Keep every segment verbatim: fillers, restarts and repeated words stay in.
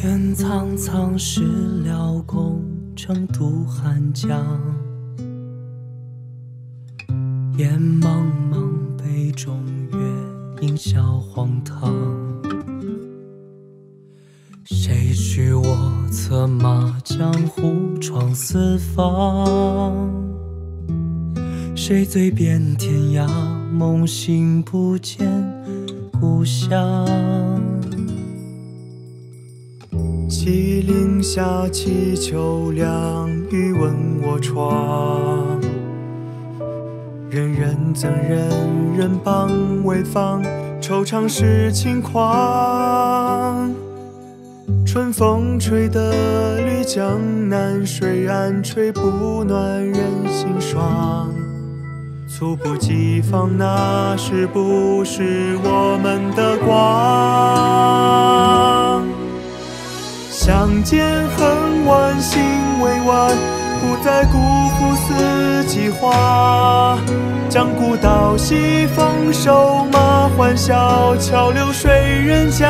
天苍苍，始了功成渡汉江。烟茫茫，杯中月，应笑荒唐。谁许我策马江湖闯四方？谁醉遍天涯，梦醒不见故乡。 寄林下，乞求凉雨吻我窗。人人赠人人帮为方，惆怅是轻狂。春风吹得绿江南，水岸吹不暖人心爽。猝不及防，那是不是我们的光？ 相见恨晚，心未晚，不再辜负四季花。江古道西风，瘦马欢笑，桥流水人家。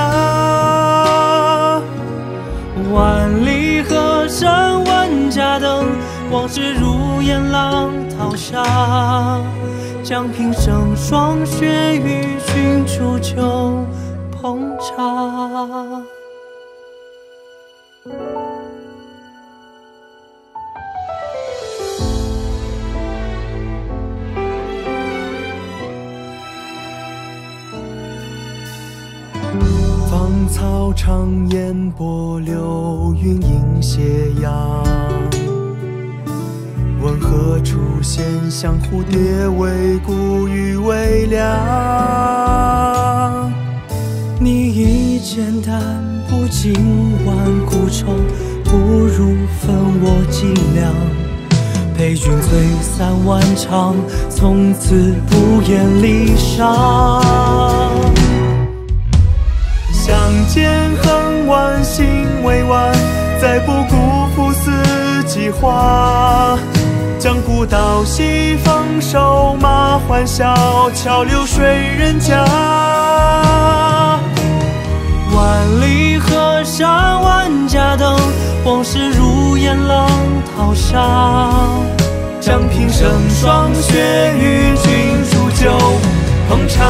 万里河山万家灯，往事如烟浪淘沙。将平生霜雪与君煮酒烹茶。 芳草长烟波，流云映斜阳。问何处闲向蝴蝶为故，雨为凉。你已简单，不尽万古愁，不如分我几两。陪君醉散万场，从此不言离殇。 相见恨晚，心未晚，再不辜负四季花。江古道西风，瘦马欢笑，桥流水人家。万里河山万家灯，往事如烟浪淘沙。将平生霜雪与君煮酒烹茶。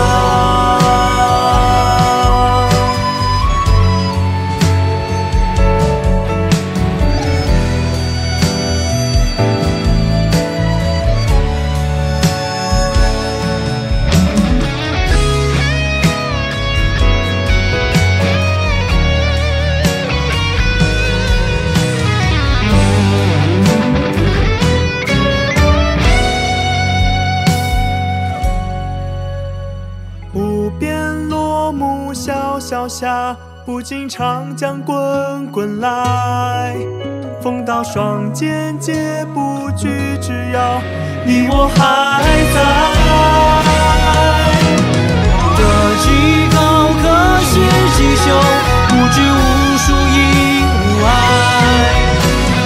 小峡不尽长江滚滚来，风刀霜剑皆不惧，只要你我还在。得其高，可惜其羞，不知无数意外。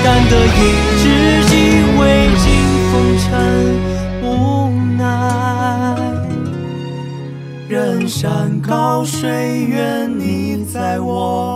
但得一知己，未尽风尘无奈。 人山高水远，你在我。